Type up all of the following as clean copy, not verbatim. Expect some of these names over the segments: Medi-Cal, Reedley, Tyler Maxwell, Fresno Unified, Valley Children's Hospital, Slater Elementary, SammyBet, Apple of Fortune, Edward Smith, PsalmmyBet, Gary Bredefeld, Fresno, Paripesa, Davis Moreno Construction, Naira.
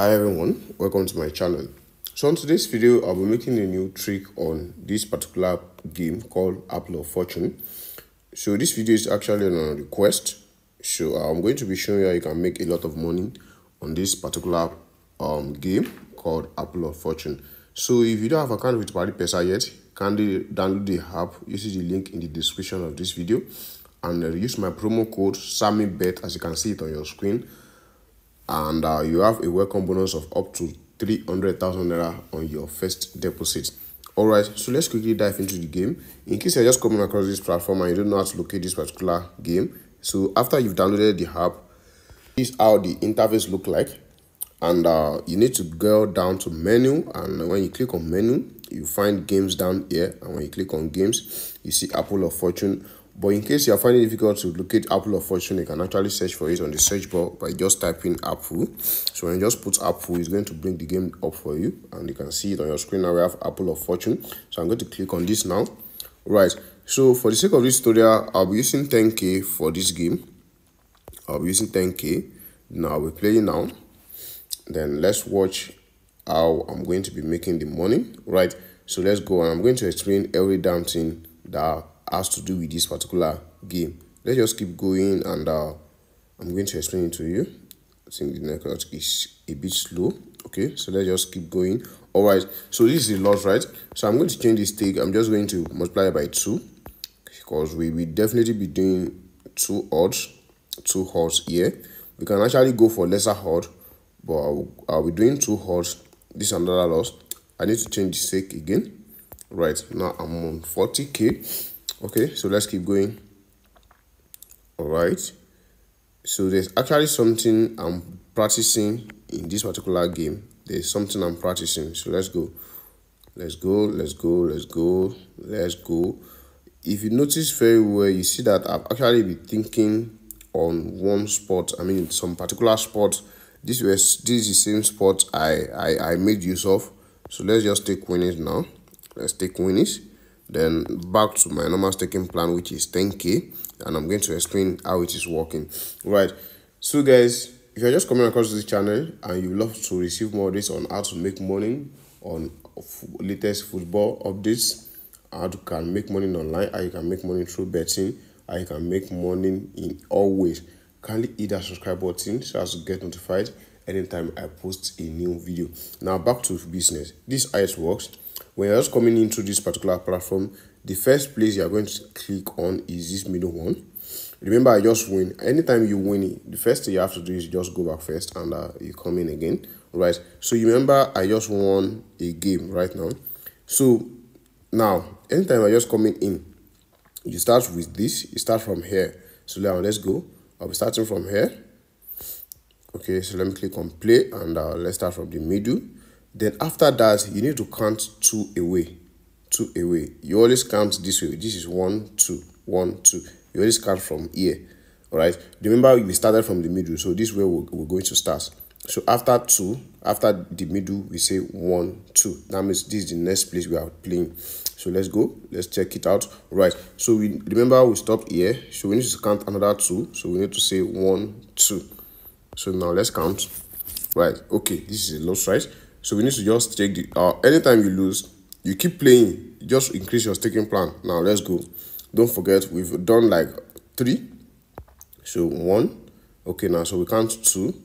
Hi everyone, welcome to my channel. So on today's video, I'll be making a new trick on this particular game called Apple of Fortune. So this video is actually on a request. So I'm going to be showing you how you can make a lot of money on this particular game called Apple of Fortune. So if you don't have an account with Paripesa yet, kindly download the app using the link in the description of this video and use my promo code PsalmmyBet as you can see it on your screen. And you have a welcome bonus of up to 300,000 Naira on your first deposit. Alright, so let's quickly dive into the game. In case you're just coming across this platform and you don't know how to locate this particular game, so after you've downloaded the app, this is how the interface looks like. And you need to go down to menu, and when you click on menu, you find games down here. And when you click on games, you see Apple of Fortune. But in case you are finding it difficult to locate Apple of Fortune, you can actually search for it on the search bar by just typing Apple. So when you just put Apple, it's going to bring the game up for you. And you can see it on your screen now, we have Apple of Fortune. So I'm going to click on this now. Right. So for the sake of this tutorial, I'll be using 10K for this game. I'll be using 10K. Now we're playing now. Then let's watch how I'm going to be making the money. Right. So let's go. And I'm going to explain every damn thing that has to do with this particular game. Let's just keep going, and I'm going to explain it to you. I think the network is a bit slow. Okay, so let's just keep going. All right, so this is a lot, right? So I'm going to change this take. I'm just going to multiply it by 2 because we will definitely be doing 2 odds here. We can actually go for lesser odd, but I'll be doing 2 odds. This is another loss. I need to change this take again. Right, now I'm on 40K. Okay, so let's keep going. All right, so there's actually something I'm practicing in this particular game. There's something I'm practicing, so let's go. Let's go, let's go, let's go, let's go. If you notice very well, you see that I've actually been thinking on one spot. I mean, some particular spot. This is the same spot I made use of. So let's just take winnings now. Let's take winnings. Then back to my normal staking plan, which is 10K, and I'm going to explain how it is working. Right, so guys, if you're just coming across this channel and you love to receive more updates on how to make money on latest football updates, how you can make money online, how you can make money through betting, how you can make money in all ways, kindly hit that subscribe button so as to get notified anytime I post a new video. Now back to business. This is how it works. When you're just coming into this particular platform, the first place you're going to click on is this middle one. Remember, I just win. Anytime you win, the first thing you have to do is just go back first and you come in again. Right. So you remember, I just won a game right now. So now, anytime I just coming in, you start with this. You start from here. So now let's go. I'll be starting from here. Okay. So let me click on play and let's start from the middle. Then after that, you need to count 2 away. You always count this way. This is 1, 2, 1, 2. You always count from here. All right. Remember, we started from the middle, so this way we're going to start. So after 2, after the middle, we say 1, 2. That means this is the next place we are playing. So let's go. Let's check it out. All right. So we stopped here. So we need to count another 2. So we need to say 1, 2. So now let's count. Right. Okay. This is a loss, right? So we need to just take the anytime you lose, you keep playing, just increase your staking plan. Now let's go. Don't forget, we've done like 3. So 1. Okay, now so we count 2.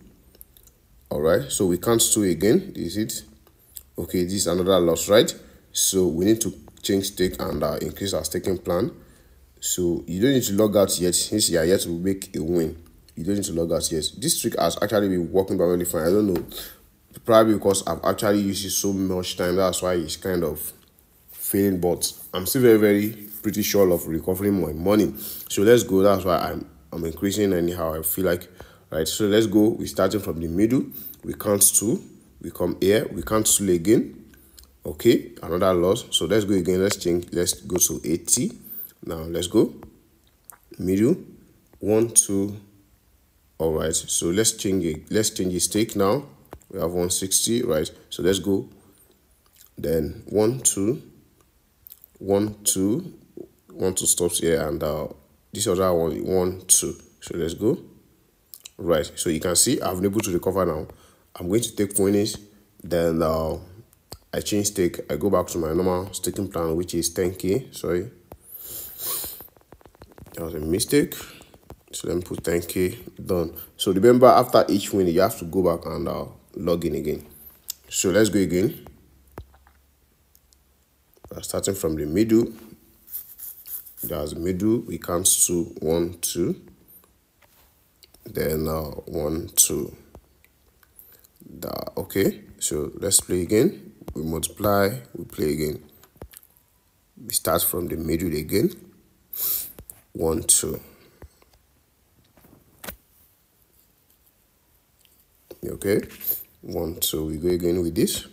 Alright, so we count 2 again. This is it. Okay, this is another loss, right? So we need to change stake and increase our staking plan. So you don't need to log out yet, since you are yet to make a win. You don't need to log out yet. This trick has actually been working perfectly fine. I don't know. Probably because I've actually used it so much time, that's why it's kind of failing, but I'm still very, very pretty sure of recovering my money. So let's go. That's why I'm increasing anyhow I feel like. Right, so let's go. We're starting from the middle. We count 2, we come here, we count 2 again. Okay, another loss. So let's go again. Let's change. Let's go to 80 now. Let's go middle 1, 2. All right, so let's change it. Let's change the stake now. We have 160, right? So let's go. Then 1, 2, 1, 2, 1, 2 stops here, and this other one 1, 2. So let's go. Right. So you can see I've been able to recover now. I'm going to take Coinage. Then I change stake. I go back to my normal staking plan, which is 10k. Sorry, that was a mistake. So let me put 10k. Done. So remember, after each win, you have to go back and log in again. So let's go again. Starting from the middle. There's middle. We count to 1, 2. Then 1, 2. Okay, so let's play again. We multiply, we play again. We start from the middle again. 1, 2. Okay, 1, 2. We go again with this.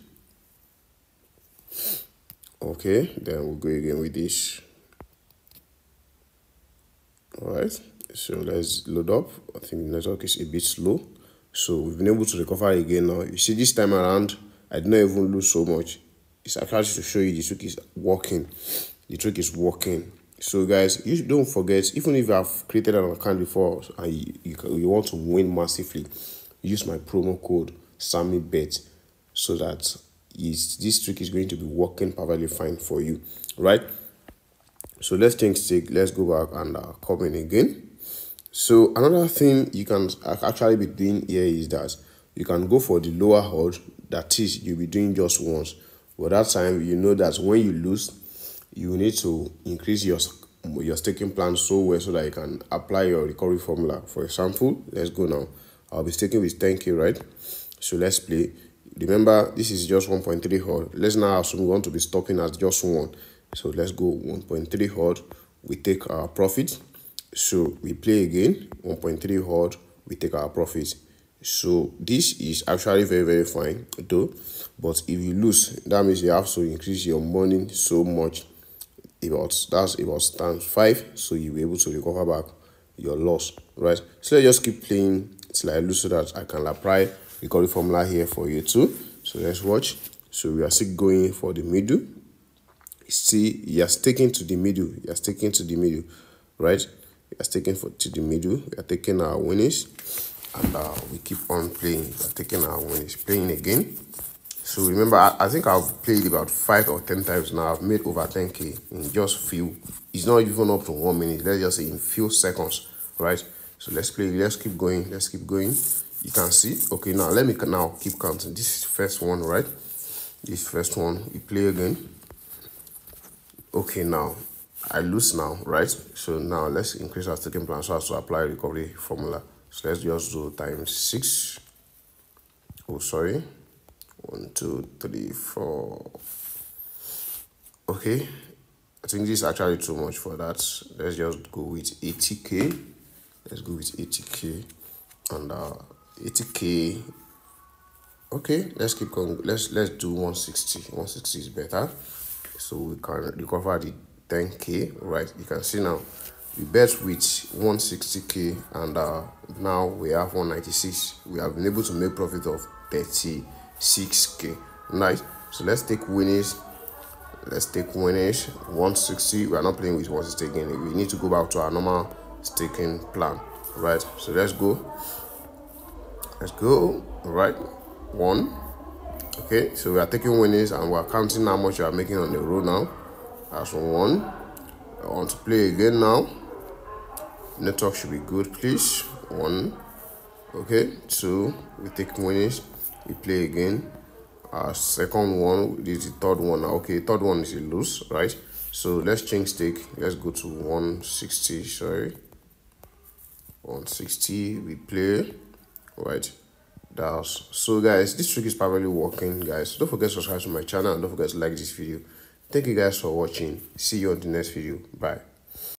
Okay, then we'll go again with this. All right, so let's load up. I think the network is a bit slow. So we've been able to recover again now. You see, this time around, I did not even lose so much. It's actually to show you the trick is working. The trick is working. So guys, you don't forget, even if you have created an account before and you want to win massively, use my promo code SammyBet, so that this trick is going to be working perfectly fine for you, right? So let's take stake. Let's go back and come in again. So another thing you can actually be doing here is that you can go for the lower hold. That is, you'll be doing just once. But that time, you know that when you lose, you need to increase your staking plan so well so that you can apply your recovery formula. For example, let's go now. I'll be staking with 10k, right? So let's play. Remember, this is just 1.3 hold. Let's now assume we want to be stopping at just 1. So let's go 1.3 hold. We take our profit. So we play again, 1.3 hold, we take our profits. So this is actually very, very fine though. But if you lose, that means you have to increase your money so much. That's about times 5. So you'll be able to recover back your loss, right? So let's just keep playing till I lose so that I can apply recovery formula here for you too. So let's watch. So we are still going for the middle. See, you're sticking to the middle. You're sticking to the middle, right? Are taking to the middle. We are taking our winnings, and we keep on playing. We are taking our winnings, playing again. So remember, I think I've played about 5 or 10 times now. I've made over 10k in just few. It's not even up to 1 minute. Let's just say in few seconds, right? So let's play. Let's keep going. Let's keep going. You can see. Okay, now let me now keep counting. This is first one, right? This first one. We play again. Okay, now. I lose now, right? So now let's increase our staking plan so as to apply recovery formula. So let's just do times 6. Oh, sorry. 1, 2, 3, 4. Okay. I think this is actually too much for that. Let's just go with 80k. Let's go with 80k. And 80k. Okay, let's keep going. Let's do 160. 160 is better. So we can recover the 10k, right? You can see now we bet with 160k, and now we have 196. We have been able to make profit of 36k. Nice. So let's take winnings. 160. We are not playing with 160 again. We need to go back to our normal staking plan, right? So let's go. All right. 1. Okay, so we are taking winnings and we are counting how much you are making on the row now. That's 1. I want to play again now. Network should be good, please. 1. Okay, 2. We take winnings. We play again. Our second one. This is the third one. Okay, third one is a loss, right? So let's change stake. Let's go to 160. Sorry. 160. We play. Right. That's so, guys. This trick is probably working, guys. Don't forget to subscribe to my channel and don't forget to like this video. Thank you guys for watching. See you on the next video. Bye.